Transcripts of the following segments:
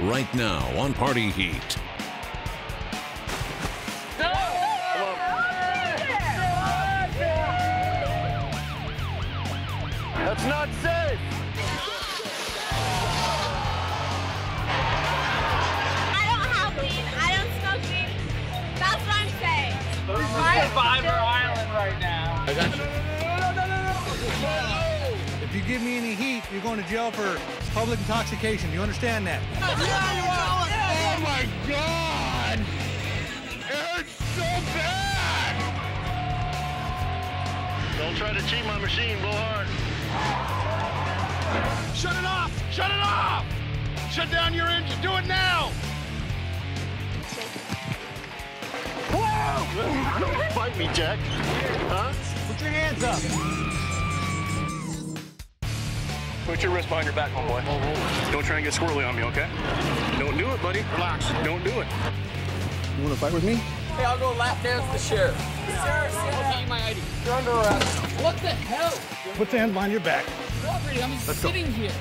right now on Party Heat. That's not safe. I don't have weed. I don't smoke weed. That's what I'm saying. This is Survivor Island right now. I got you. No. If you give me any heat, you're going to jail for public intoxication. You understand that? Yeah, you are. Oh my God! It's so bad. Don't try to cheat my machine. Blow hard. Shut it off! Shut it off! Shut down your engine! Do it now! Whoa! Don't fight me, Jack. Huh? Put your hands up. Put your wrist behind your back, homeboy. Don't try and get squirrely on me, okay? Don't do it, buddy. Relax. Don't do it. You want to fight with me? Hey, I'll go lap dance the sheriff. Sheriff, I'll give you my ID. You're under arrest. What the hell? Put your hands behind your back. Robert, I'm just sitting here.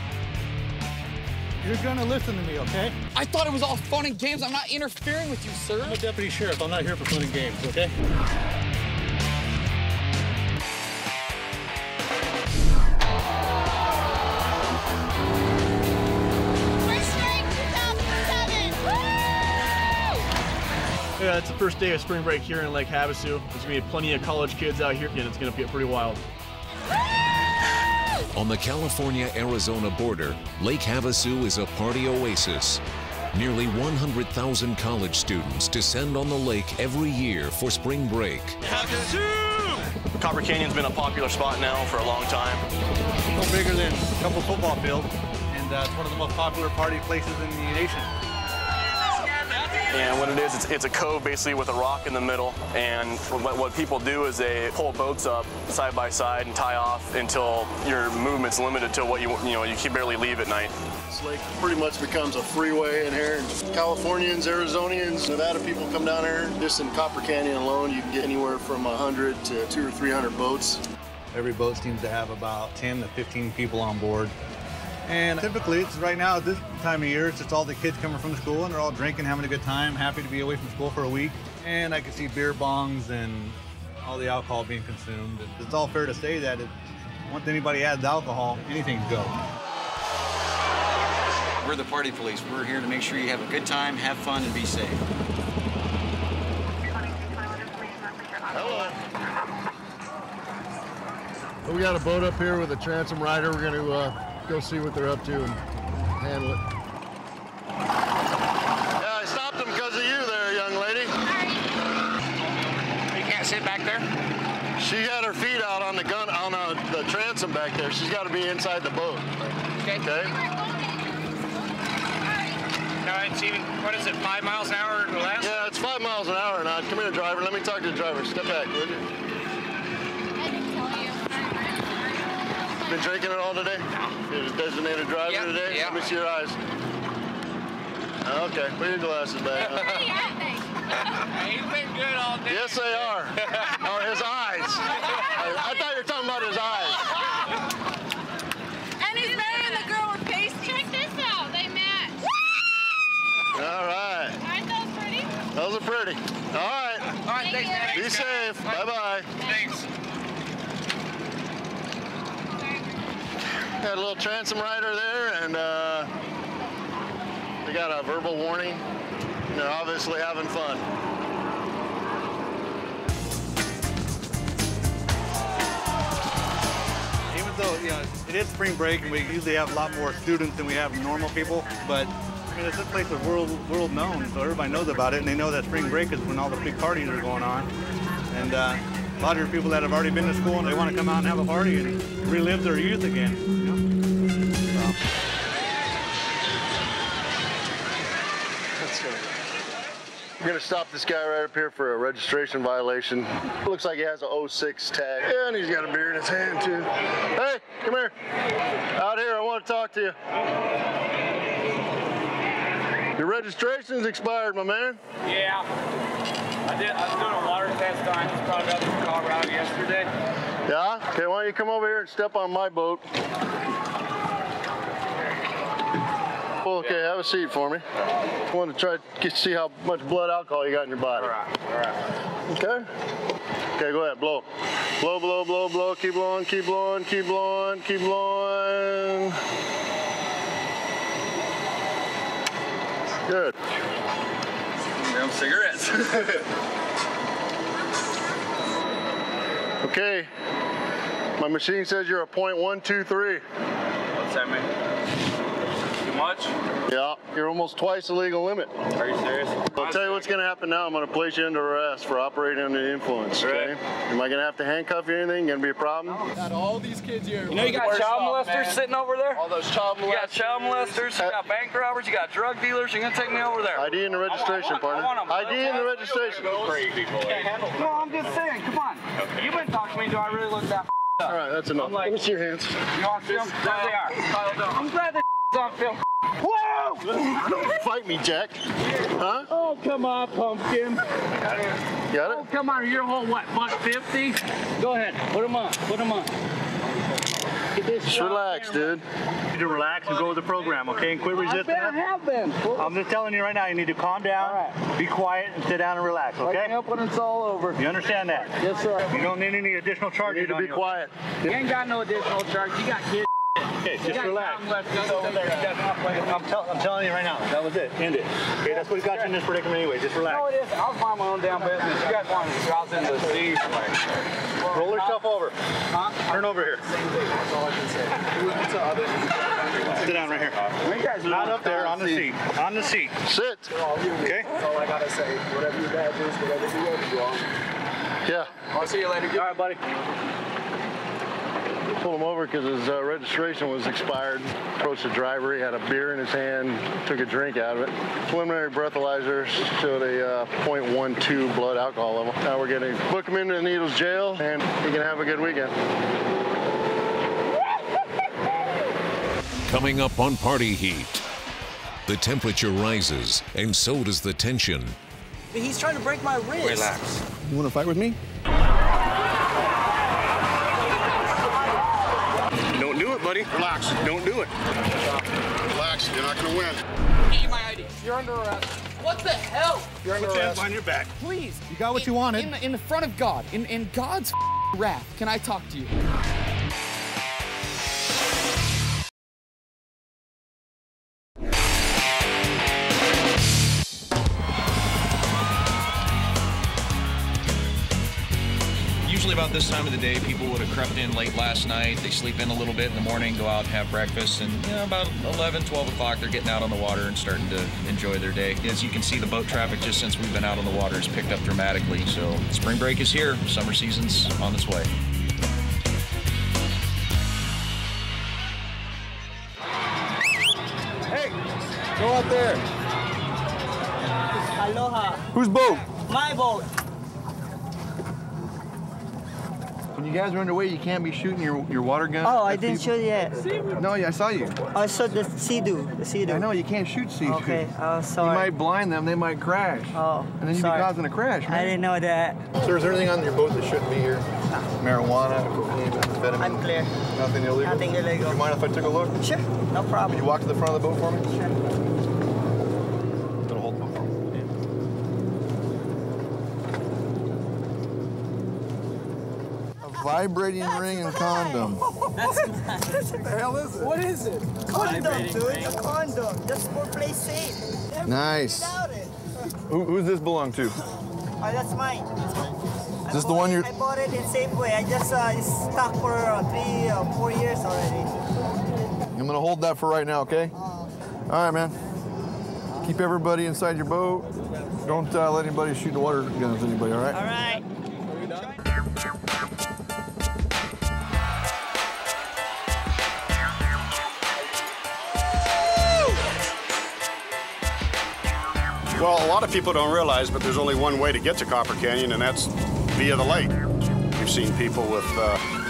You're gonna listen to me, okay? I thought it was all fun and games. I'm not interfering with you, sir. I'm a deputy sheriff. I'm not here for fun and games, okay? Yeah, it's the first day of spring break here in Lake Havasu. There's gonna be plenty of college kids out here, and it's gonna get pretty wild. On the California-Arizona border, Lake Havasu is a party oasis. Nearly 100,000 college students descend on the lake every year for spring break. Havasu! Copper Canyon's been a popular spot now for a long time. No bigger than a couple football fields, and it's one of the most popular party places in the nation. And what it is, it's a cove basically with a rock in the middle. And what people do is they pull boats up side by side and tie off until your movement's limited to what you can barely leave at night. This lake pretty much becomes a freeway in here. Californians, Arizonians, Nevada people come down here. Just in Copper Canyon alone, you can get anywhere from 100 to 200 or 300 boats. Every boat seems to have about 10 to 15 people on board. And typically, it's right now, at this time of year, it's just all the kids coming from school, and they're all drinking, having a good time, happy to be away from school for a week. And I can see beer bongs and all the alcohol being consumed. It's all fair to say that once anybody adds alcohol, anything can go. We're the party police. We're here to make sure you have a good time, have fun, and be safe. Hello. We got a boat up here with a transom rider. We're going to go see what they're up to and handle it. Yeah, I stopped them because of you there, young lady. You can't sit back there? She had her feet out on the gun, on the transom back there. She's got to be inside the boat. Okay. Okay? Now it's even, what is it, 5 miles an hour or less? Yeah, it's 5 miles an hour now. Come here, driver. Let me talk to the driver. Step back, would you? Been drinking it all today? No. You're a designated driver today? Yep. Let me see your eyes. Okay, put your glasses back. He's been good all day. Yes, they are. Or his eyes. I thought you were talking about his eyes. And he's better than the girl with pasties. Check this out. They match. All right. Aren't those pretty? Those are pretty. All right. All right, thanks. Be safe. Bye-bye. Thanks. Got a little transom rider there, and they got a verbal warning. And they're obviously having fun. Even though, it is spring break, and we usually have a lot more students than we have normal people, but this place is world known, so everybody knows about it, and they know that spring break is when all the big parties are going on. And a lot of people that have already been to school, and they want to come out and have a party and relive their youth again. We're gonna stop this guy right up here for a registration violation. Looks like he has an 06 tag. Yeah, and he's got a beer in his hand too. Hey, come here. Out here, I want to talk to you. Your registration's expired, my man. Yeah. I was doing a water test on this product from Colorado yesterday. Yeah? Okay, why don't you come over here and step on my boat? Okay, have Have a seat for me. I want to try to see how much blood alcohol you got in your body. All right, all right. Okay? Okay, go ahead, blow. Blow, blow, blow, blow, keep blowing, keep blowing, keep blowing, keep blowing. Good. Damn cigarettes. Okay, my machine says you're a 0.123. What's that mean? Too much? Yeah, you're almost twice the legal limit. Are you serious? I'll tell you what's gonna happen now. I'm gonna place you under arrest for operating under the influence, okay? Right. Am I gonna have to handcuff you or anything? Gonna be a problem? No. Got all these kids here. You know you got child molesters sitting over there? All those child molesters. You got child molesters, you got bank robbers, you got drug dealers. You're gonna take me over there. ID and the registration, partner. ID and the registration. No, I'm just saying, come on. Okay. You've been talking to me, do I really look that up? All right, that's enough. Like, let me see your hands. You want to see them? There they are. I'm glad that on film. Whoa! Don't fight me, Jack. Huh? Oh, come on, pumpkin. Got it? Got it? Oh, come on. You're whole what? $150? Go ahead. Put them on. Put them on. Just relax, dude. You need to relax and go with the program, okay? And quit resisting. I have been. I'm just telling you right now, you need to calm down, be quiet, and sit down and relax, okay? Right now, when it's all over. You understand that? Yes, sir. You don't need any additional charges. You need to be quiet. You ain't got no additional charge. You got kids. Okay, just relax. I'm telling you right now, that was it. End it. Okay, that's what got you in this predicament anyway. Just relax. No, it is. I'll find my own damn business. You guys want to drop into the sea? Roll yourself over. Huh? Turn over here. Same thing. That's all I can say. Sit down right here. Not up there, on the seat. On the seat. Sit. Okay? That's all I got to say. Whatever your dad does, whatever you want to do. Yeah. I'll see you later. All right, buddy. Pulled him over because his registration was expired. Approached the driver, he had a beer in his hand, took a drink out of it. Preliminary breathalyzer showed a 0.12 blood alcohol level. Now we're going to book him into the Needles jail and he can have a good weekend. Coming up on Party Heat, the temperature rises and so does the tension. He's trying to break my wrist. Relax. You want to fight with me? Buddy, relax. Don't do it. Relax. You're not going to win. Give me my ID. You're under arrest. What the hell? You're under arrest. On your back. Please. You got what you wanted. In front of God. In God's wrath. Can I talk to you? About this time of the day, people would have crept in late last night. They sleep in a little bit in the morning, go out and have breakfast, and you know, about 11, 12 o'clock, they're getting out on the water and starting to enjoy their day. As you can see, the boat traffic just since we've been out on the water has picked up dramatically. So spring break is here. Summer season's on its way. Hey, go out there. Aloha. Whose boat? My boat. When you guys are underway, you can't be shooting your water gun. Oh, I didn't shoot yet. No, I saw you. I saw the sea-doo. I know, you can't shoot sea-doo. Okay, oh, sorry. You might blind them, they might crash. Oh, and then you'd be causing a crash, man. I didn't know that. Sir, is there anything on your boat that shouldn't be here? Marijuana, cocaine, amphetamine? I'm clear. Nothing illegal? Nothing illegal. Do you mind if I took a look? Sure, no problem. Would you walk to the front of the boat for me? Sure. Vibrating ring and condom. What the hell is it? What is it? Condom, dude. Ring. A condom. Just for play safe. Everybody nice. Who's this belong to? Oh, that's mine. Is this the one you're? I bought it in Safeway. I just it's stuck for 3 or 4 years already. I'm gonna hold that for right now, okay? All right, man. Keep everybody inside your boat. Don't let anybody shoot the water guns at anybody. All right? All right. Are we done? Well, a lot of people don't realize, but there's only one way to get to Copper Canyon, and that's via the lake. We've seen people with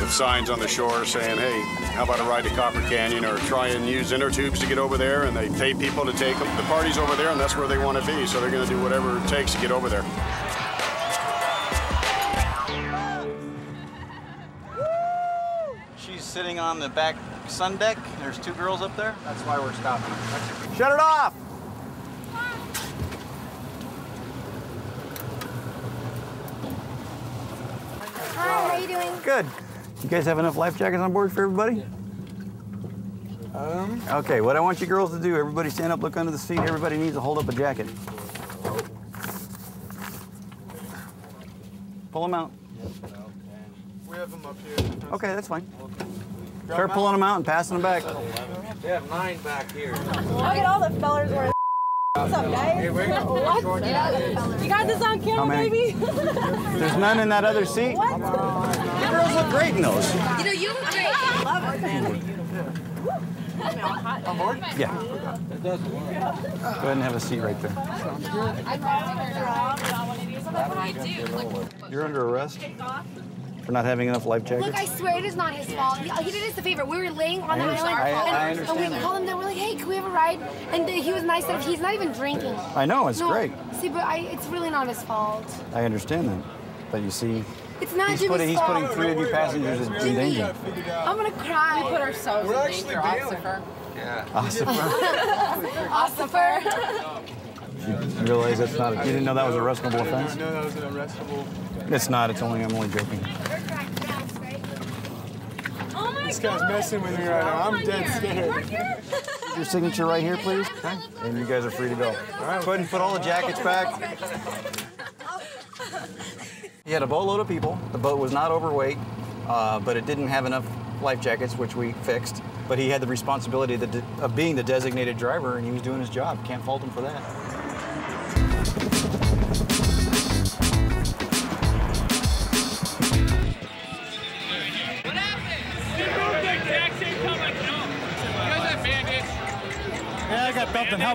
signs on the shore saying, hey, how about a ride to Copper Canyon, or try and use inner tubes to get over there, and they pay people to take them. The party's over there, and that's where they want to be, so they're going to do whatever it takes to get over there. She's sitting on the back sun deck. There's two girls up there. That's why we're stopping. Shut it off! Hi, how are you doing? Good. You guys have enough life jackets on board for everybody? Yeah. Okay, what I want you girls to do, everybody stand up, look under the seat. Everybody needs to hold up a jacket. Pull them out. We have them up here. Okay, that's fine. Start pulling them out and passing them back. They have mine back here. Look at all the fellers wearing. What's up, guys? You got this on camera, baby? There's none in that other seat. What? The girls look great in those. You know, you look great. I love it, man. On board? Yeah. It does work. Go ahead and have a seat right there. Sounds good. You're under arrest for not having enough life jackets? Look, I swear it is not his fault. He did us a favor. We were laying on the island, and we called him down. We're like, hey, can we have a ride? And he was nice enough. He's not even drinking. I know, it's great. See, but it's really not his fault. I understand that. But you see, it's not he's putting three of you passengers in danger. I'm going to cry. We put ourselves in danger, Ossifer. Yeah. Ossifer. Ossifer. You realize that's not, you didn't know that was a arrestable offense? No, that was an arrestable. It's not, I'm only joking. Oh my God. This guy's messing with me right now. I'm dead scared. Your signature right here, please. Okay. And you guys are free to go. All right, go ahead and put all the jackets back. He had a boatload of people. The boat was not overweight, but it didn't have enough life jackets, which we fixed. But he had the responsibility of being the designated driver, and he was doing his job. Can't fault him for that.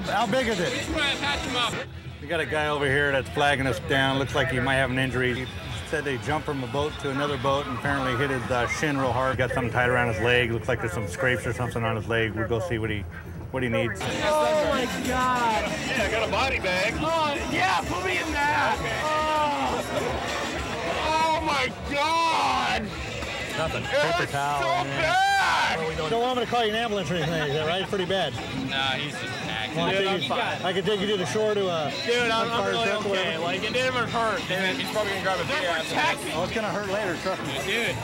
How big is it? We got a guy over here that's flagging us down. Looks like he might have an injury. He said they jumped from a boat to another boat and apparently hit his shin real hard. Got something tied around his leg. Looks like there's some scrapes or something on his leg. We'll go see what he needs. Oh my God! Yeah, I got a body bag. Oh yeah, put me in that. Oh, oh my God! Nothing. Paper towel. So bad. Don't want me to call you an ambulance or anything, is that right? It's pretty bad. Nah, he's just an accident. Dude, I'm fine. I could take you to the shore to a... Dude, I'm really okay. Like, it never hurt. Damn it, he's probably going to grab a beer after this. Oh, it's going to hurt later, trust me. Dude,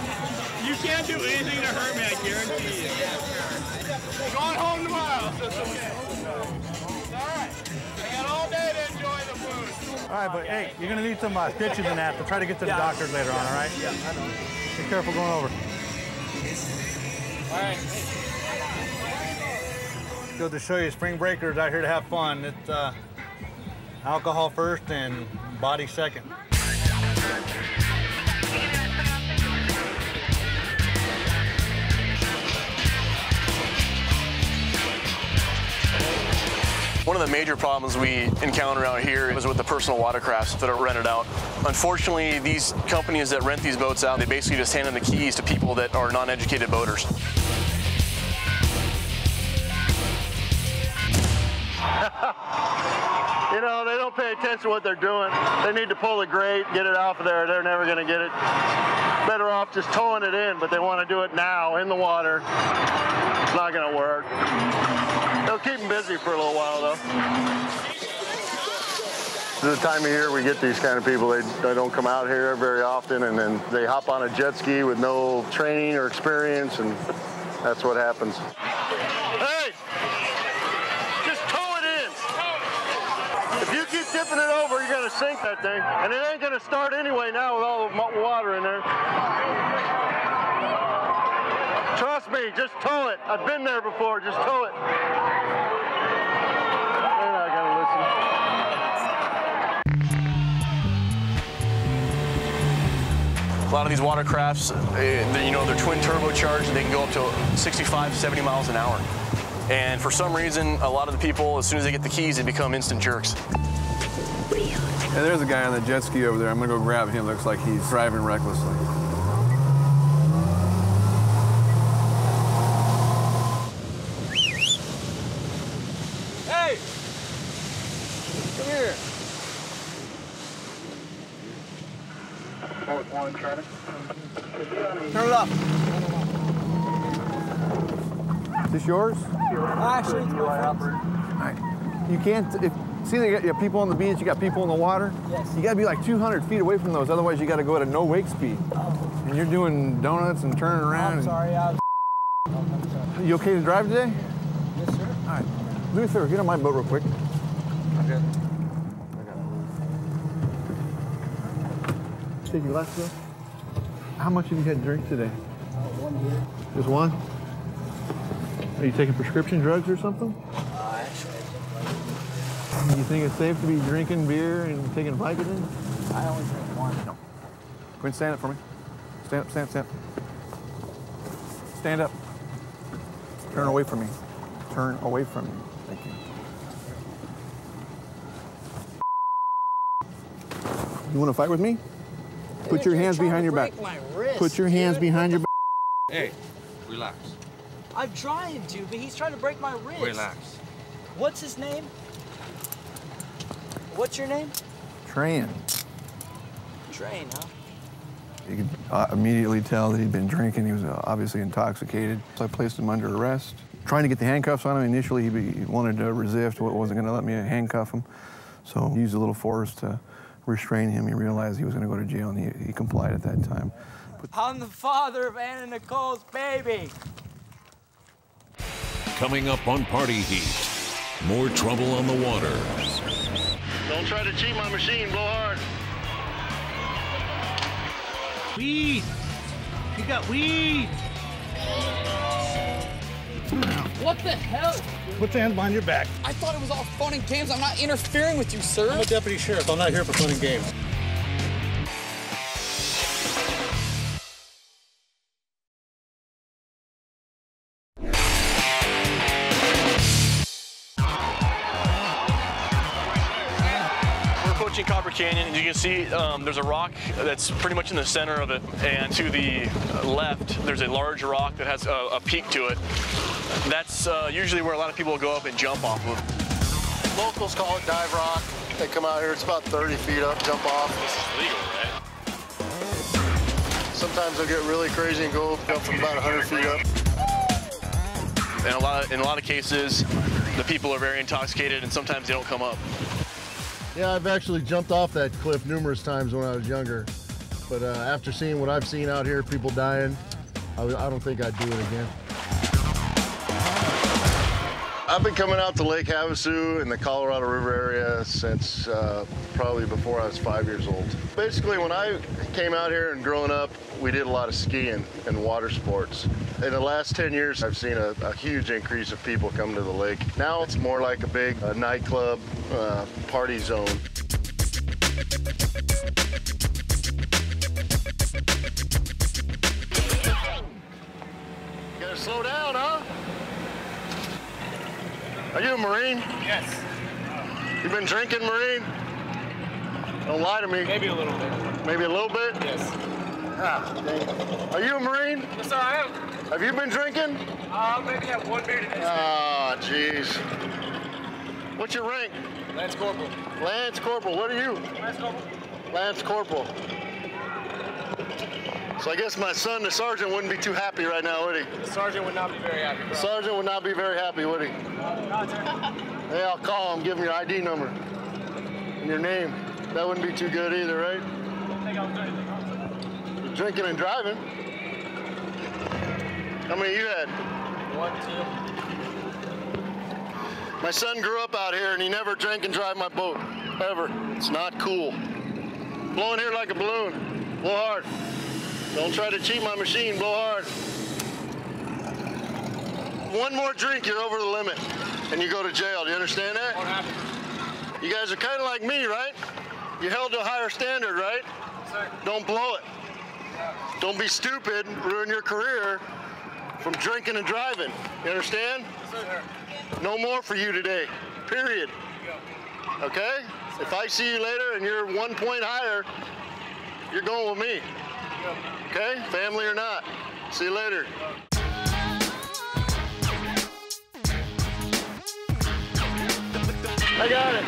you can't do anything to hurt me, I guarantee you. Going home tomorrow. It's okay. It's all right. I got all day to enjoy the food. All right, but hey, you're going to need some stitches in that to try to get to the doctors later on, all right? Yeah, I know. Be careful going over. All right. It's good to show you spring breakers out here to have fun. It's alcohol first and body second. One of the major problems we encounter out here is with the personal watercrafts that are rented out. Unfortunately, these companies that rent these boats out, they basically just hand them the keys to people that are non-educated boaters. You know, they don't pay attention to what they're doing. They need to pull the grate, get it off of there. They're never going to get it. Better off just towing it in, but they want to do it now in the water. It's not going to work. They'll keep them busy for a little while, though. The time of year we get these kind of people, they don't come out here very often, and then they hop on a jet ski with no training or experience, and that's what happens. Hey! Just tow it in! If you keep tipping it over, you're going to sink that thing, and it ain't going to start anyway now with all the water in there. Trust me, just tow it. I've been there before, just tow it. They're not gonna listen. A lot of these watercrafts, you know, they're twin turbocharged and they can go up to 65, 70 miles an hour. And for some reason, a lot of the people, as soon as they get the keys, they become instant jerks. And there's a guy on the jet ski over there. I'm gonna go grab him. Looks like he's driving recklessly. Turn it off. Is this yours? Actually, it's my friend's. Right. You can't, see, you got people on the beach, you got people in the water. Yes. You got to be like 200 feet away from those, otherwise you got to go at a no wake speed. Oh. And you're doing donuts and turning around. I'm sorry, I'm sorry. You okay to drive today? Yes, sir. All right. Do me a favor, get on my boat real quick. Okay. Take your last one. How much have you had to drink today? One beer. Just one? Are you taking prescription drugs or something? Actually, I took. You think it's safe to be drinking beer and taking Vicodin? I only drink one. No. Go ahead and stand up for me. Stand up, stand up, stand up. Stand up. Turn away from me. Turn away from me. Thank you. You want to fight with me? Put your hands behind your back. Put your hands behind your back. Hey, relax. I'm trying to, but he's trying to break my wrist. Relax. What's his name? What's your name? Train. Train, huh? You could immediately tell that he'd been drinking. He was obviously intoxicated. So I placed him under arrest. Trying to get the handcuffs on him. Initially, he wanted to resist. Wasn't going to let me handcuff him. So I used a little force to restrain him. He realized he was going to go to jail, and he complied at that time. But I'm the father of Anna Nicole's baby. Coming up on Party Heat, more trouble on the water. Don't try to cheat my machine, blow hard. Weed. You got weed. What the hell? Put your hand behind your back. I thought it was all fun and games. I'm not interfering with you, sir. I'm a deputy sheriff. I'm not here for fun and games. Copper Canyon, you can see there's a rock that's pretty much in the center of it, and to the left there's a large rock that has a peak to it. That's usually where a lot of people go up and jump off of. Locals call it dive rock. They come out here, it's about 30 feet up, jump off. This is legal, right? Sometimes they'll get really crazy and go jump from about 100 feet up. And in a lot of cases, the people are very intoxicated and sometimes they don't come up. Yeah, I've actually jumped off that cliff numerous times when I was younger, but after seeing what I've seen out here, people dying, I don't think I'd do it again. I've been coming out to Lake Havasu in the Colorado River area since probably before I was 5 years old. Basically, when I came out here and growing up, we did a lot of skiing and water sports. In the last 10 years, I've seen a huge increase of people coming to the lake. Now it's more like a big nightclub party zone. You gotta slow down, huh? Are you a Marine? Yes. You've been drinking, Marine? Don't lie to me. Maybe a little bit. Maybe a little bit? Yes. Ah. Are you a Marine? Yes, sir, I am. Have you been drinking? Maybe had one beer today. Ah, oh, jeez. What's your rank? Lance Corporal. Lance Corporal. What are you? Lance Corporal. Lance Corporal. So I guess my son, the sergeant, wouldn't be too happy right now, would he? The sergeant would not be very happy, bro. The sergeant would not be very happy, would he? Not sir. Hey, I'll call him, give him your ID number and your name. That wouldn't be too good either, right? I don't think I'll do anything. Drinking and driving. How many you had? One, two. My son grew up out here and he never drank and drive my boat, ever. It's not cool. Blowing here like a balloon. Blow hard. Don't try to cheat my machine, blow hard. One more drink, you're over the limit and you go to jail. Do you understand that? What happened? You guys are kind of like me, right? You're held to a higher standard, right? Yes, sir. Don't blow it. Don't be stupid, ruin your career from drinking and driving. You understand? Yes, sir. No more for you today, period. Okay? Yes, if I see you later and you're 1 point higher, you're going with me. Yes, okay? Family or not. See you later. Yes. I got it.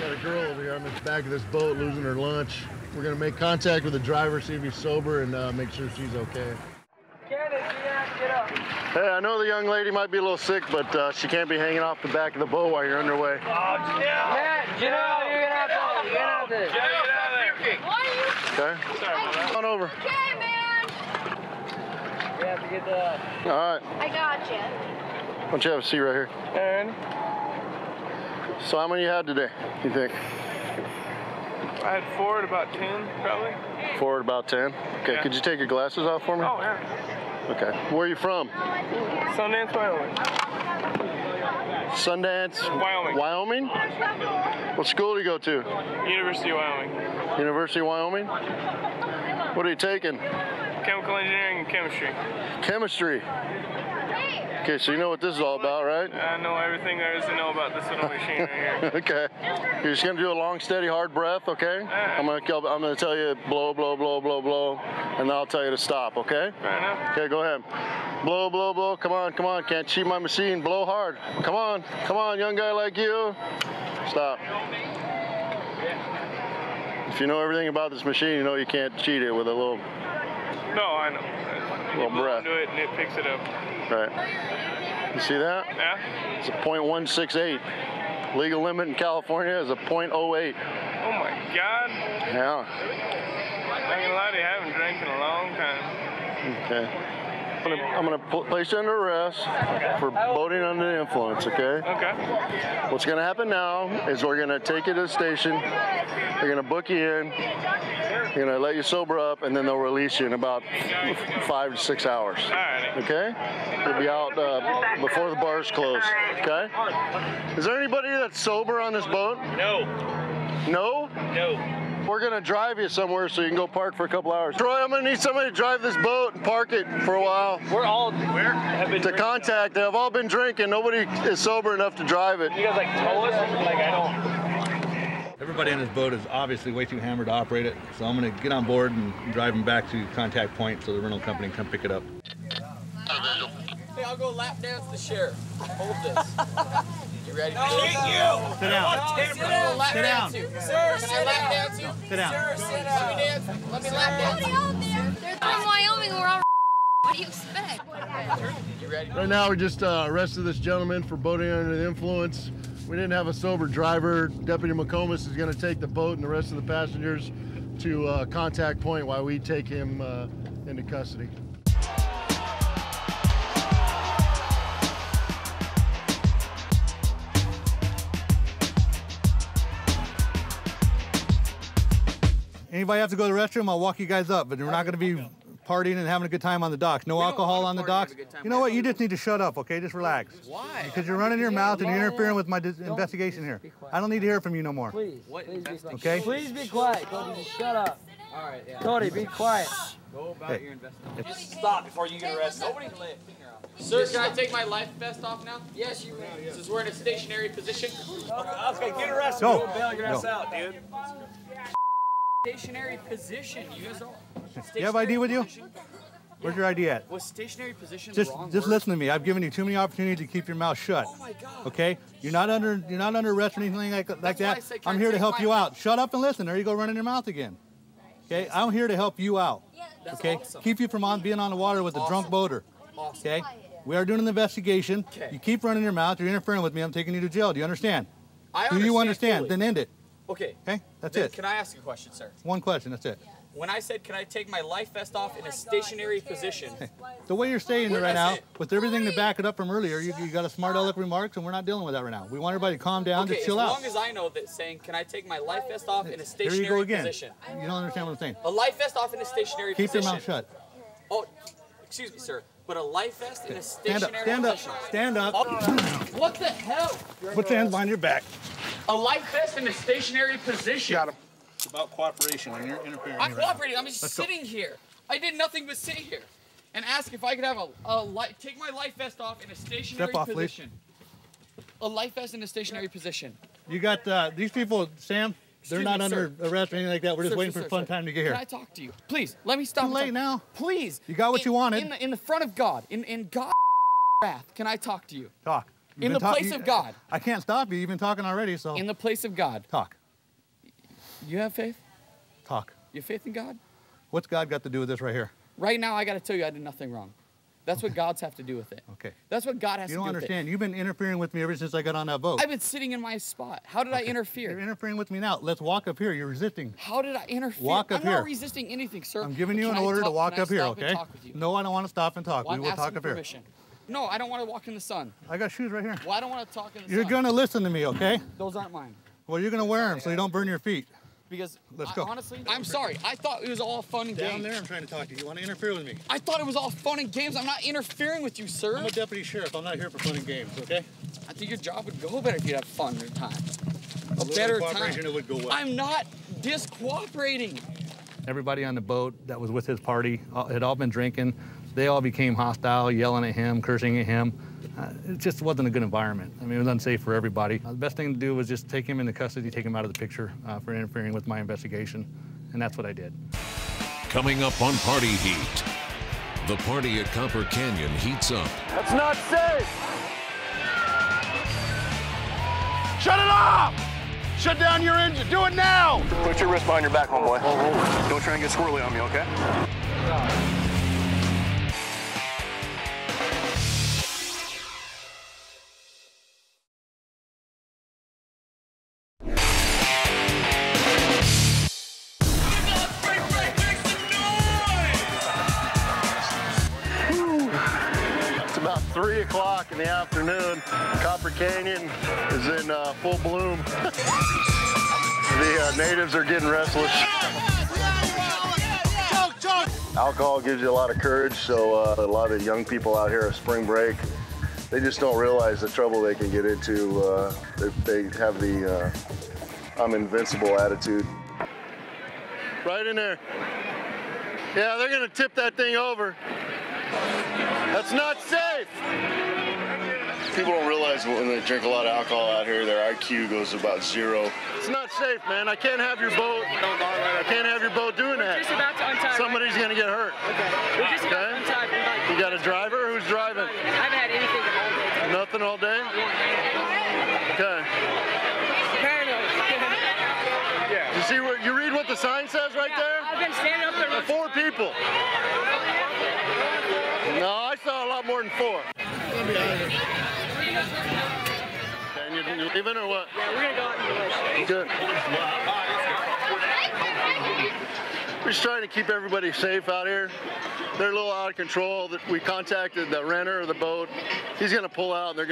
Got a girl over here. I'm in the back of this boat losing her lunch. We're going to make contact with the driver, see if he's sober, and make sure she's okay. Get it, yeah, get up. Hey, I know the young lady might be a little sick, but she can't be hanging off the back of the boat while you're underway. Oh, Matt, Janelle, you're going to have to. You're going to have to. Okay. Come on over. Okay, man. You have to get the. All right. I got you. Why don't you have a seat right here? And. So how many you had today? You think? I had four at about 10, probably. Four at about 10. Okay. Yeah. Could you take your glasses off for me? Oh yeah. Okay. Where are you from? Sundance, Wyoming. Sundance, Wyoming. Wyoming? What school do you go to? University of Wyoming. University of Wyoming? What are you taking? Chemical engineering and chemistry. Chemistry? Okay, so you know what this is all about, right? I know everything there is to know about this little machine right here. Okay. You're just going to do a long, steady, hard breath, okay? Right. I'm gonna tell you blow, blow, blow, blow, blow, and I'll tell you to stop, okay? Fair enough. Okay, go ahead. Blow, blow, blow. Come on, come on. Can't cheat my machine. Blow hard. Come on. Come on, young guy like you. Stop. If you know everything about this machine, you know you can't cheat it with a little. No, I know. Little breath. Do it and it picks it up. Right. You see that? Yeah. It's a .168. Legal limit in California is a .08. Oh my God. Yeah. I ain't gonna lie to you, I haven't drank in a long time. Okay. I'm gonna place you under arrest for boating under the influence, okay? Okay. What's gonna happen now is we're gonna take you to the station, they're gonna book you in, they're gonna let you sober up, and then they'll release you in about 5 to 6 hours. Okay? You'll be out before the bars close, okay? Is there anybody that's sober on this boat? No. No? No. We're gonna drive you somewhere so you can go park for a couple hours. Troy, I'm gonna need somebody to drive this boat and park it for a while. They've all been drinking. Nobody is sober enough to drive it. You guys like tow us? Like I don't. Everybody on this boat is obviously way too hammered to operate it, so I'm gonna get on board and drive them back to contact point so the rental company can come pick it up. Hey, I'll go lap dance the sheriff. Hold this. Ready? No, you. Sit down. Sit down. Sir, sit down. Sit down. Sir, sit down. Let me dance. Let me lap dance. They're from Wyoming. We're all. What do you expect? You ready? Right now, we just arrested this gentleman for boating under the influence. We didn't have a sober driver. Deputy McComas is going to take the boat and the rest of the passengers to contact point while we take him into custody. Anybody have to go to the restroom, I'll walk you guys up, but we're not going to be partying and having a good time on the docks. No alcohol on the docks. You know what? You just need to shut up, okay? Just relax. Why? Because you're running your mouth and you're interfering with my investigation here. I don't need to hear from you no more. Please. Okay? Please be quiet. Cody, shut up. All right, yeah. Cody, be quiet. Go about your investigation. Stop before you get arrested. Nobody can lay a finger on me. Sir, can I take my life vest off now? Yes, you may. Since we're in a stationary position. Okay, get arrested. Go. We'll bail your ass out, dude. Stationary position, you guys all. You have ID with you? Position? Where's your ID at? Was stationary position just the wrong just word? Listen to me. I've given you too many opportunities to keep your mouth shut. Oh my God. Okay? You're not under arrest or anything like that. Said, I'm here to help you out. Shut up and listen. There you go, running your mouth again. Okay? I'm here to help you out. Okay? Awesome. Keep you from being on the water with a drunk boater. Awesome. Okay? We are doing an investigation. Okay. You keep running your mouth. You're interfering with me. I'm taking you to jail. Do you understand? I understand. Do you understand? Fully. Then end it. Okay. Okay, that's it. Can I ask you a question, sir? One question, that's it. When I said, can I take my life vest off in a stationary position? The way you're saying it right now, with everything to back it up from earlier, you got a smart aleck remarks, and we're not dealing with that right now. We want everybody to calm down, just chill out. As long as I know that saying, can I take my life vest off in a stationary position? There you go again. Position? You don't understand what I'm saying. A life vest off in a stationary position. Keep your mouth shut. Oh, excuse me, sir. But a life vest in a stationary position. Stand up, stand up. Oh, what the hell? Put your hands behind your back. A life vest in a stationary position. Got him. It's about cooperation and you're interfering. I'm cooperating. I'm just sitting here. I did nothing but sit here and ask if I could have take my life vest off in a stationary position. Please. A life vest in a stationary position. You got these people, Sam. They're not under arrest or anything like that. We're just waiting for a fun time to get here. Can I talk to you? Please, let me stop. Too late now. Please. You got what you wanted. In the front of God, in God's wrath, can I talk to you? Talk. In the place of God. I can't stop you. You've been talking already, so. In the place of God. Talk. You have faith? Talk. You have faith in God? What's God got to do with this right here? Right now, I got to tell you, I did nothing wrong. That's what God's have to do with it. Okay. That's what God has to do with it. You don't understand. You've been interfering with me ever since I got on that boat. I've been sitting in my spot. How did I interfere? You're interfering with me now. Let's walk up here. You're resisting. How did I interfere? Walk up here. I'm not resisting anything, sir. I'm giving you an order to walk up here, okay? No, I don't want to stop and talk. We will talk up here. No, I don't want to walk in the sun. I got shoes right here. Well, I don't want to talk in the sun. You're going to listen to me, okay? Those aren't mine. Well, you're going to wear them so you don't burn your feet. Because let's go. Honestly, I'm sorry. I thought it was all fun and games. Down there, I'm trying to talk to you. You want to interfere with me? I thought it was all fun and games. I'm not interfering with you, sir. I'm a deputy sheriff. I'm not here for fun and games, okay? I think your job would go better if you had fun at a time. A better time. It would go well. I'm not discooperating. Everybody on the boat that was with his party had all been drinking. They all became hostile, yelling at him, cursing at him. It just wasn't a good environment. I mean, it was unsafe for everybody. The best thing to do was just take him into custody, take him out of the picture for interfering with my investigation, and that's what I did. Coming up on Party Heat, the party at Copper Canyon heats up. That's not safe! Shut it off! Shut down your engine, do it now! Put your wrist behind your back, my boy. Don't try and get swirly on me, okay? In the afternoon, Copper Canyon is in full bloom. The natives are getting restless. Alcohol gives you a lot of courage, so a lot of young people out here at spring break, they just don't realize the trouble they can get into if they have the I'm invincible attitude. Right in there. Yeah, they're gonna tip that thing over. That's not safe. People don't realize when they drink a lot of alcohol out here, their IQ goes about zero. It's not safe, man. I can't have your boat. I can't have your boat doing that. We're just about to untie. Somebody's gonna get hurt. Okay. We're just about to untie. You got a driver? Who's driving? I haven't had anything all day. Nothing all day? Okay. Yeah. You see what? You read what the sign says right there? I've been standing up there. 4 people. No, I saw a lot more than 4. And you're leaving or what? Yeah, we're gonna go. Good. We're just trying to keep everybody safe out here. They're a little out of control. We contacted the renter of the boat. He's gonna pull out. And they're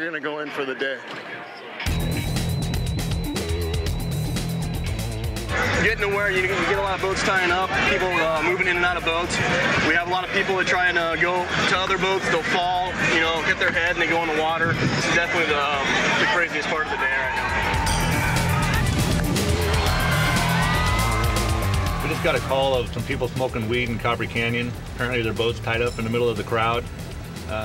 gonna go in for the day. Getting to where you get a lot of boats tying up, people moving in and out of boats. We have a lot of people that try and go to other boats, they'll fall, you know, hit their head and they go in the water. This is definitely the craziest part of the day right now. We just got a call of some people smoking weed in Copper Canyon. Apparently their boat's tied up in the middle of the crowd.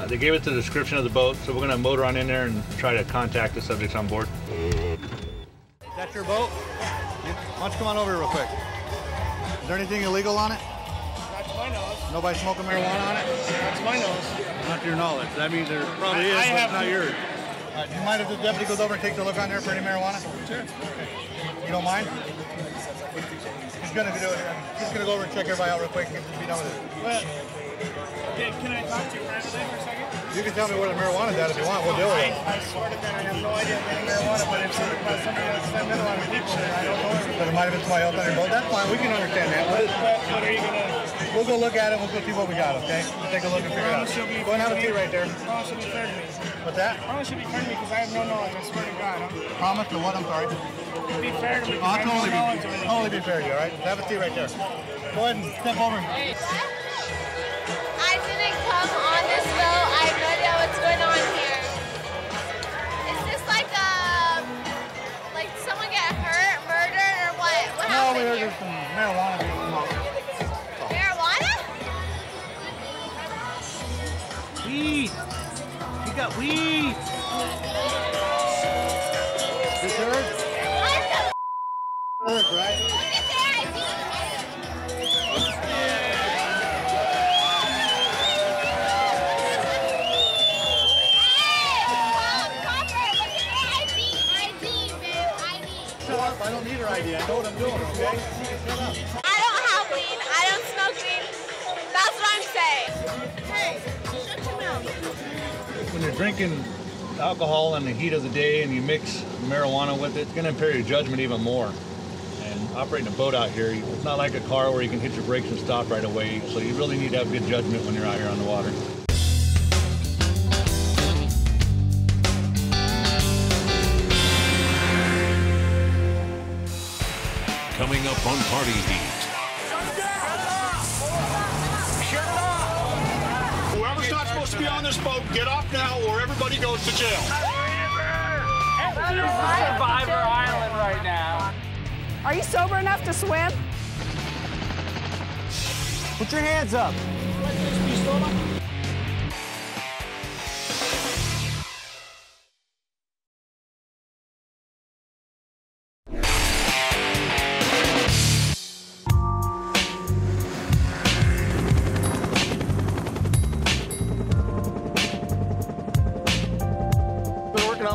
They gave us the description of the boat, so we're going to motor on in there and try to contact the subjects on board. Is that your boat? Why don't you come on over here real quick? Is there anything illegal on it? Not to my knowledge. Nobody smoking marijuana on it? Not to my knowledge. Not to your knowledge. That means there probably is, but it's not yours. Do you mind if the deputy goes over and takes a look on there for any marijuana? Sure. Okay. You don't mind? He's gonna do it. He's gonna go over and check everybody out real quick and be done with it. Well, can I talk to you privately for a second? You can tell me where the marijuana's at if you want, we'll deal with it. I swear to God, I have no idea if there's marijuana, but if somebody else in the middle of an addiction, I don't know everything. But it might have been somebody else on your boat. That's fine, we can understand that. What are you gonna... We'll go look at it, we'll go see what we got, okay? We'll take a look and figure it out. Go and have a seat right there. Promise you'll be fair to me. What's that? Promise you'll be fair to me, because I have no knowledge, I swear to God. Promise to what? I'm sorry. Be fair to me, because I have no knowledge of anything. I'll only be fair to you, all right? Have a seat right there. Go ahead and step over. I didn't come on this boat. I have no idea what's going on here. Is this like someone get hurt, murdered, or what? What happened here? No, we heard there's some marijuana being smoked. Marijuana? Weed. We got weed. This hurt? What the? Hurt, right? Look at their ID. I don't need her idea. I know what I'm doing, okay? I don't have weed. I don't smoke weed. That's what I'm saying. Hey. you're drinking alcohol in the heat of the day and you mix marijuana with it, it's going to impair your judgment even more. And operating a boat out here, it's not like a car where you can hit your brakes and stop right away, so you really need to have good judgment when you're out here on the water. Coming up on Party Heat. Whoever's not supposed to be on this boat, get off now or everybody goes to jail. Survivor Island right now. Are you sober enough to swim? Put your hands up.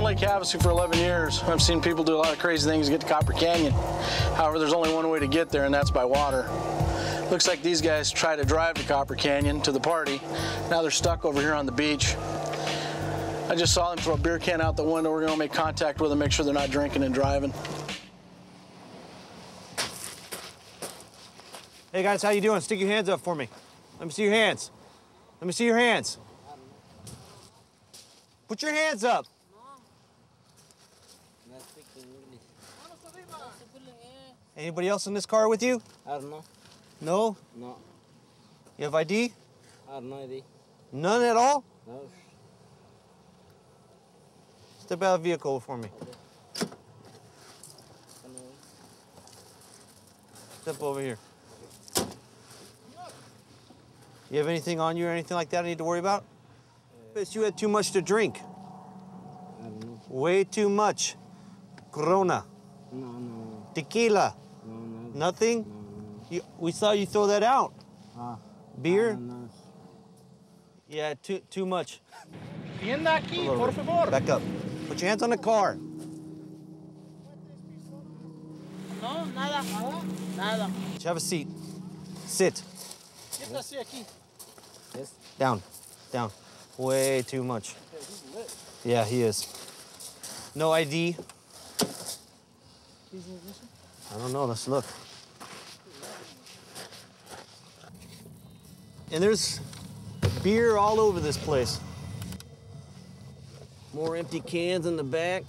Lake Havasu for 11 years. I've seen people do a lot of crazy things to get to Copper Canyon. However, there's only one way to get there, and that's by water. Looks like these guys try to drive to Copper Canyon to the party. Now they're stuck over here on the beach. I just saw them throw a beer can out the window. We're gonna make contact with them, make sure they're not drinking and driving. Hey guys, how you doing? Stick your hands up for me. Let me see your hands. Let me see your hands. Put your hands up. Anybody else in this car with you? I don't know. No? No. You have ID? I have no ID. None at all? No. Step out of the vehicle for me. Okay. Step over here. You have anything on you or anything like that I need to worry about? I bet you had too much to drink. I don't know. Way too much. Corona. No, no. Tequila. Nothing? We saw you throw that out. Beer? Yeah, too much. Back up. Put your hands on the car. No, nada. Nada. Have a seat. Sit. Down. Down. Way too much. Yeah, he is. No ID. I don't know, let's look. And there's beer all over this place. More empty cans in the back.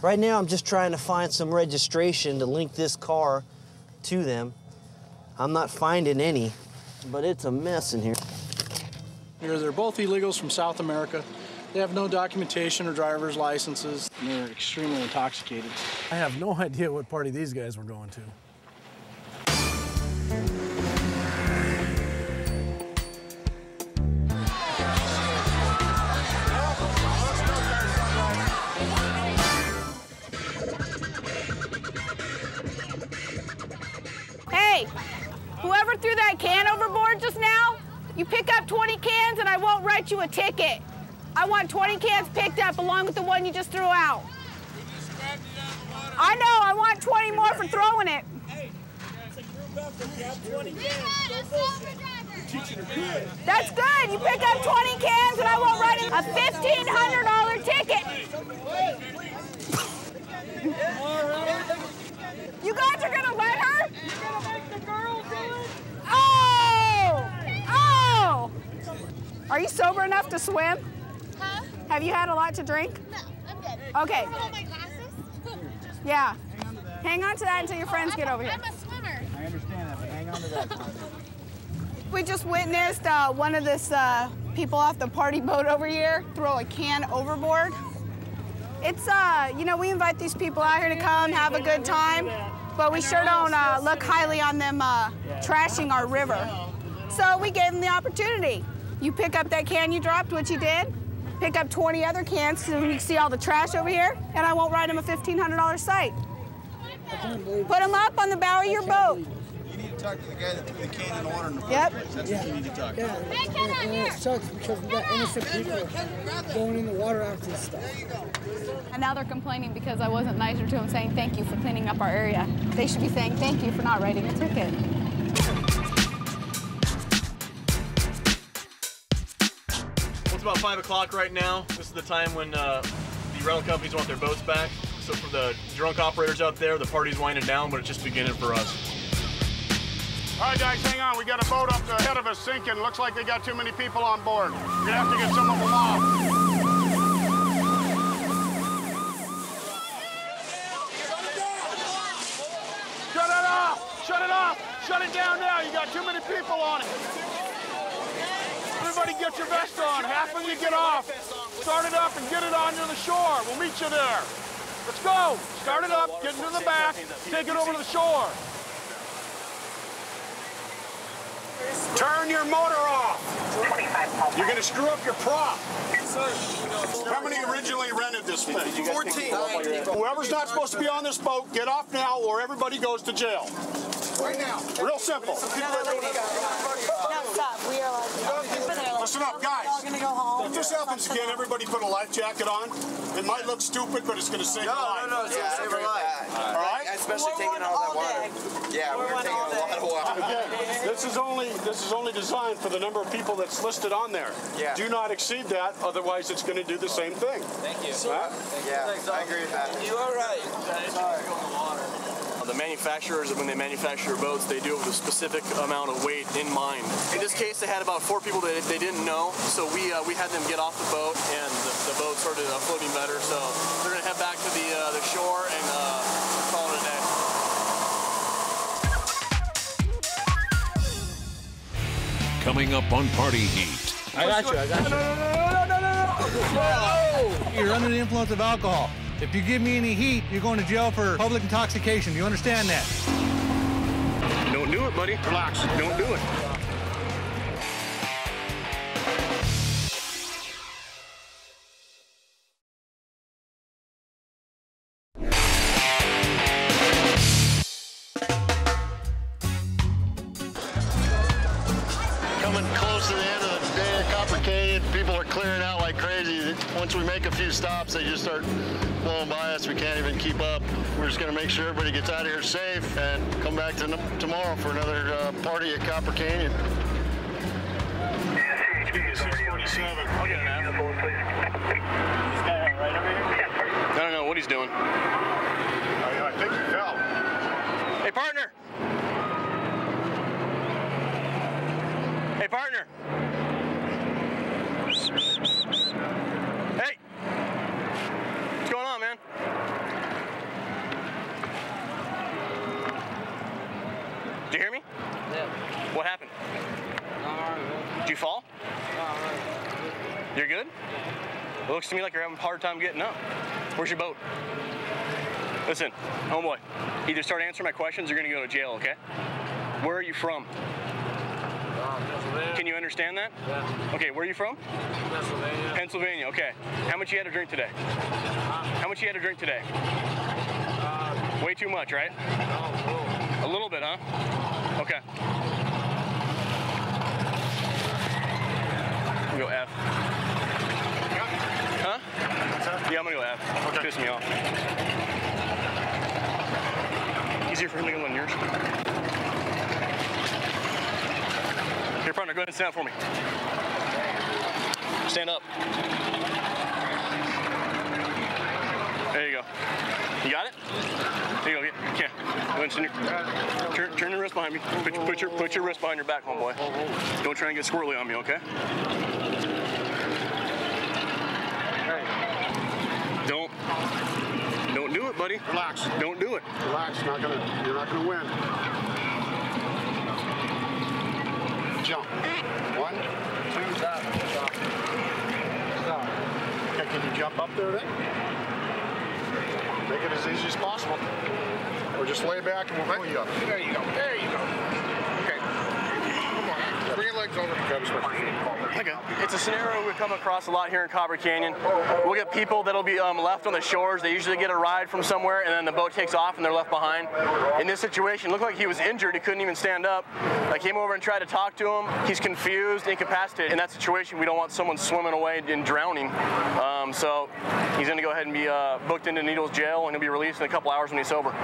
Right now, I'm just trying to find some registration to link this car to them. I'm not finding any, but it's a mess in here. Here, they're both illegals from South America. They have no documentation or driver's licenses, and they're extremely intoxicated. I have no idea what party these guys were going to. Hey, whoever threw that can overboard just now, you pick up 20 cans and I won't write you a ticket. I want 20 cans picked up along with the one you just threw out. I know, I want 20 more for throwing it. Hey, it's a group effort. You have 20 cans. That's good. You pick up 20 cans and I won't write a $1,500 ticket. You guys are gonna let her? You're gonna make the girl do? Oh! Oh! Are you sober enough to swim? Huh? Have you had a lot to drink? No, I'm good. Okay. Can I hold my glasses? Yeah. Hang on to that. Hang on to that until your friends get over here. I'm a swimmer. I understand that, but hang on to that. We just witnessed one of this people off the party boat over here throw a can overboard. It's, you know, we invite these people out here to come have a good time, but we sure don't look highly on them trashing our river. So we gave them the opportunity. You pick up that can you dropped, which you did. Pick up 20 other cans so you can see all the trash over here, and I won't write them a $1,500 site. Put them up on the bow of your boat. You need to talk to the guy that threw the can in the water in the boat. Yep. That's what you need to talk to. Yeah. And it sucks because we got innocent people going in the water after this stuff. There you go. And now they're complaining because I wasn't nicer to them, saying thank you for cleaning up our area. They should be saying thank you for not writing a ticket. What's about 5 o'clock right now. This is the time when the rental companies want their boats back. So for the drunk operators out there, the party's winding down, but it's just beginning for us. All right, guys, hang on. We got a boat up ahead of us sinking. Looks like they got too many people on board. We're gonna have to get some of them off. Shut it down now, you got too many people on it. Everybody get your vest on, half of you get off. Start it up and get it on to the shore. We'll meet you there. Let's go. Start it up, get into the back, take it over to the shore. Turn your motor off. You're gonna screw up your prop. How many originally rented this thing? 14. Whoever's not supposed to be on this boat, get off now or everybody goes to jail. Right now. Real simple. No, stop. We are allowed. Listen up, guys. We're all going to go home. If this happens again, everybody put a life jacket on. It might look stupid, but it's going to save your life. No, it's going to save your life. All right? Especially taking all that water. Yeah, we're taking a lot of water. Again, this is only designed for the number of people that's listed on there. Yeah. Do not exceed that, otherwise it's going to do the same thing. Thank you. Yeah, I agree with that. You are right. Sorry. The manufacturers, when they manufacture boats, they do it with a specific amount of weight in mind. In this case, they had about 4 people that they didn't know, so we had them get off the boat, and the boat started floating better, so they're going to head back to the shore and call it a day. Coming up on Party Heat. I got you. No. You're under the influence of alcohol. If you give me any heat, you're going to jail for public intoxication. You understand that? Don't do it, buddy. Relax. Don't do it. Coming close to the end of the day at Copper Canyon, people are clearing out like crazy. Once we make a few stops, they just start blowing by us. We can't even keep up. We're just going to make sure everybody gets out of here safe and come back tomorrow for another party at Copper Canyon. I don't know what he's doing. I think he fell. Hey, partner! Hey, partner! Hey! What's going on, man? Did you hear me? Yeah. What happened? Alright. Did you fall? Alright. You're good? It looks to me like you're having a hard time getting up. Where's your boat? Listen, homeboy, either start answering my questions or you're gonna go to jail, okay? Where are you from? Can you understand that? Yeah. Okay, where are you from? Pennsylvania. Pennsylvania, okay. How much you had to drink today? How much you had to drink today? Way too much, right? No, a little bit, huh? Okay. I'm gonna go F. Yeah. Huh? Yeah, I'm gonna go F. Okay. Piss me off. Easier for him to go on yours. Here, partner, go ahead and stand up for me. Stand up. There you go. You got it? There you go. Yeah. Go ahead and turn your wrist behind me. Put your wrist behind your back, homeboy. Don't try and get squirrely on me, okay? Hey. Don't do it, buddy. Relax. Don't do it. Relax. You're not gonna win. Jump. 1, 2, stop. Stop. Okay, can you jump up there then? Make it as easy as possible. Or just lay back and we'll pull you up. There you go. There you go. Okay. Come on. Bring your legs over. Okay. It's a scenario we come across a lot here in Copper Canyon. We'll get people that'll be left on the shores. They usually get a ride from somewhere and then the boat takes off and they're left behind. In this situation, it looked like he was injured. He couldn't even stand up. I came over and tried to talk to him. He's confused, incapacitated. In that situation, we don't want someone swimming away and drowning. So he's going to go ahead and be booked into Needles jail and he'll be released in a couple hours when he's sober.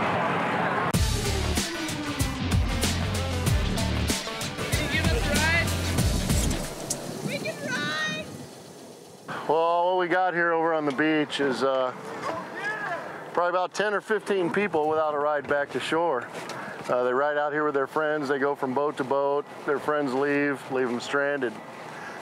Well, what we got here over on the beach is probably about 10 or 15 people without a ride back to shore. They ride out here with their friends. They go from boat to boat. Their friends leave them stranded.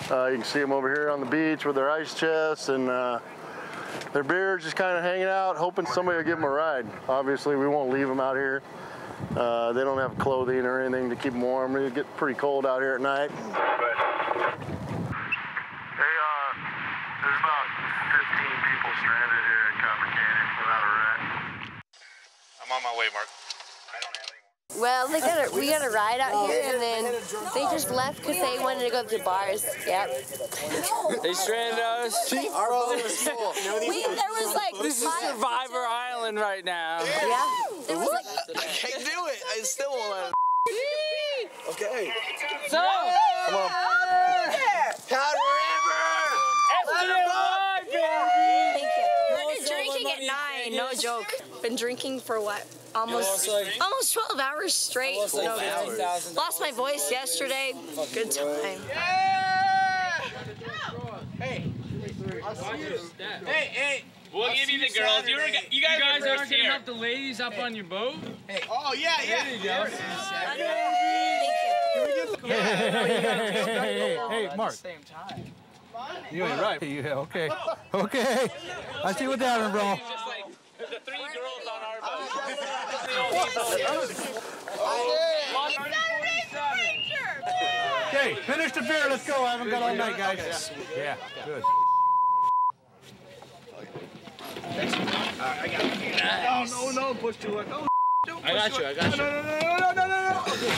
You can see them over here on the beach with their ice chests and their beers, just kind of hanging out, hoping somebody will give them a ride. Obviously, we won't leave them out here. They don't have clothing or anything to keep them warm. It gets pretty cold out here at night. Hey, there's about 15 people stranded here in Copper Canyon without a ride. I'm on my way, Mark. Well, we got a ride out here, and then they just left because they wanted to go to bars. Yep. They stranded us. Our boat was full. There was like this is Survivor Island right now. Yeah. There was like, I can't do it. I still won't. Okay. So, come on. Powder River. FDNY, baby. Thank you. We've been drinking at 9. No joke. Been drinking for what? Almost 12 hours straight. Hours. Lost my voice yesterday. Good time. Yeah! Hey, hey, we'll give you the girls. You guys are giving up the ladies up on your boat. Hey. Oh yeah. There you go. Thank you. Hey, Mark. Same time. You ain't right. Yeah, okay. I see what that is, bro. The 3 girls on our boat. Okay, finish the beer. Let's go. I haven't got all night, guys. Yeah, good. I got it. No, push too hard. I got you.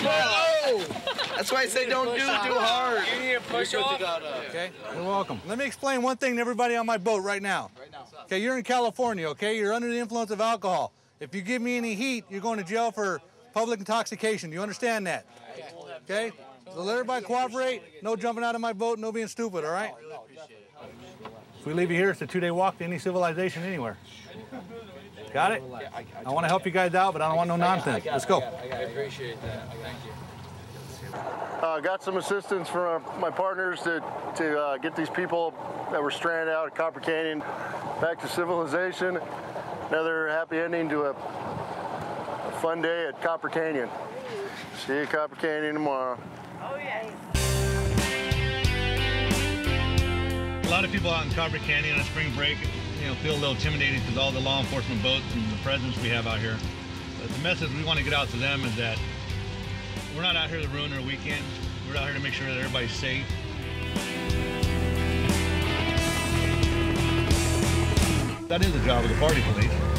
No. That's why I say don't do too hard. You need to push off. Okay, you're welcome. Let me explain one thing to everybody on my boat right now. Okay, you're in California, okay? You're under the influence of alcohol. If you give me any heat, you're going to jail for public intoxication. You understand that? Okay? So let everybody cooperate. No jumping out of my boat, no being stupid, all right? If we leave you here, it's a 2-day walk to any civilization anywhere. Got it? I want to help you guys out, but I don't want no nonsense. Let's go. I appreciate that. Thank you. Got some assistance from my partners to get these people that were stranded out at Copper Canyon back to civilization. Another happy ending to a fun day at Copper Canyon. See you at Copper Canyon tomorrow. Oh, yes. A lot of people out in Copper Canyon on spring break, feel a little intimidated because all the law enforcement boats and the presence we have out here. But the message we want to get out to them is that we're not out here to ruin their weekend. We're out here to make sure that everybody's safe. That is the job of the party police.